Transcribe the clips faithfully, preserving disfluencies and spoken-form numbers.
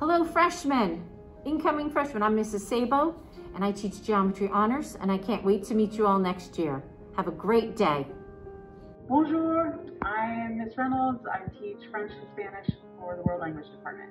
Hello, freshmen, incoming freshmen. I'm Missus Sabo, and I teach Geometry Honors, and I can't wait to meet you all next year. Have a great day. Bonjour, I am Miz Reynolds. I teach French and Spanish for the World Language Department.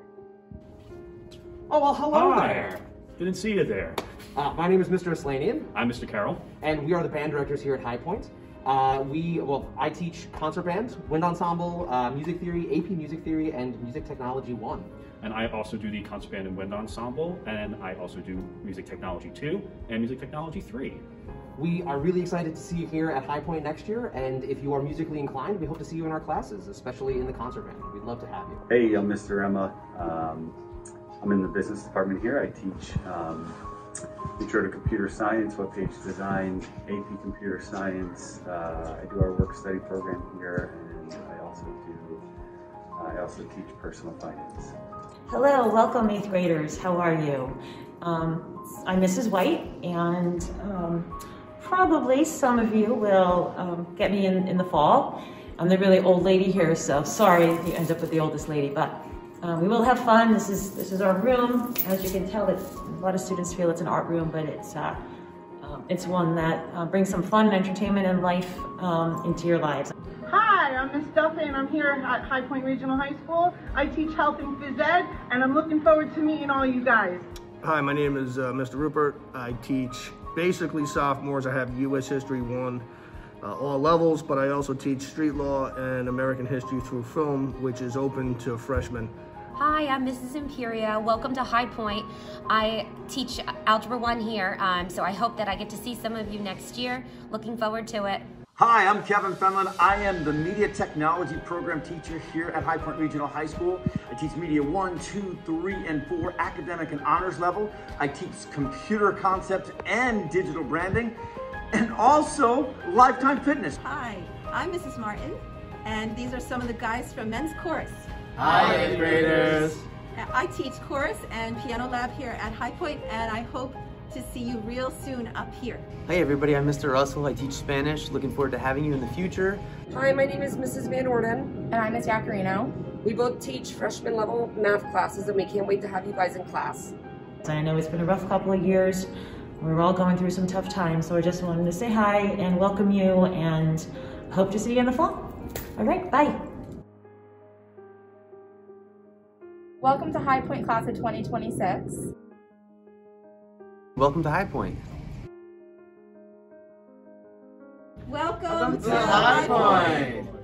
Oh, well, hello Hi. there. Didn't see you there. Uh, my name is Mister Aslanian. I'm Mister Carroll. And we are the band directors here at High Point. Uh, we, well, I teach concert band, wind ensemble, uh, music theory, A P music theory, and music technology one. And I also do the concert band and wind ensemble, and I also do music technology two and music technology three. We are really excited to see you here at High Point next year, and if you are musically inclined, we hope to see you in our classes, especially in the concert band. We'd love to have you. Hey, I'm Mister Emma. Um, I'm in the business department here. I teach um, Intro to Computer Science, Webpage Design, A P Computer Science. Uh, I do our work study program here, and I also do. I also teach personal finance. Hello, welcome eighth graders. How are you? Um, I'm Missus White, and um, probably some of you will um, get me in in the fall. I'm the really old lady here, so sorry if you end up with the oldest lady, but. Uh, we will have fun. This is this is our room. As you can tell, it's, a lot of students feel it's an art room, but it's uh, um, it's one that uh, brings some fun and entertainment and life um, into your lives. Hi, I'm Miz Duffy, and I'm here at High Point Regional High School. I teach Health and Phys Ed, and I'm looking forward to meeting all you guys. Hi, my name is uh, Mister Rupert. I teach basically sophomores. I have U S History one. Uh, all levels, but I also teach street law and American history through film, which is open to freshmen. Hi, I'm Missus Imperia. Welcome to High Point. I teach Algebra one here, um, so I hope that I get to see some of you next year. Looking forward to it. Hi, I'm Kevin Fenlon. I am the Media Technology Program teacher here at High Point Regional High School. I teach Media one, two, three, and four, academic and honors level. I teach computer concepts and digital branding, and also Lifetime Fitness. Hi, I'm Missus Martin, and these are some of the guys from Men's Chorus. Hi, eighth graders. I teach chorus and piano lab here at High Point, and I hope to see you real soon up here. Hey everybody, I'm Mister Russell. I teach Spanish. Looking forward to having you in the future. Hi, my name is Missus Van Orden. And I'm Miz Yacarino. We both teach freshman level math classes, and we can't wait to have you guys in class. I know it's been a rough couple of years. We're all going through some tough times, so I just wanted to say hi and welcome you, and hope to see you in the fall. All right, bye. Welcome to High Point Class of twenty twenty-six. Welcome to High Point. Welcome, welcome to, to High Point. High Point.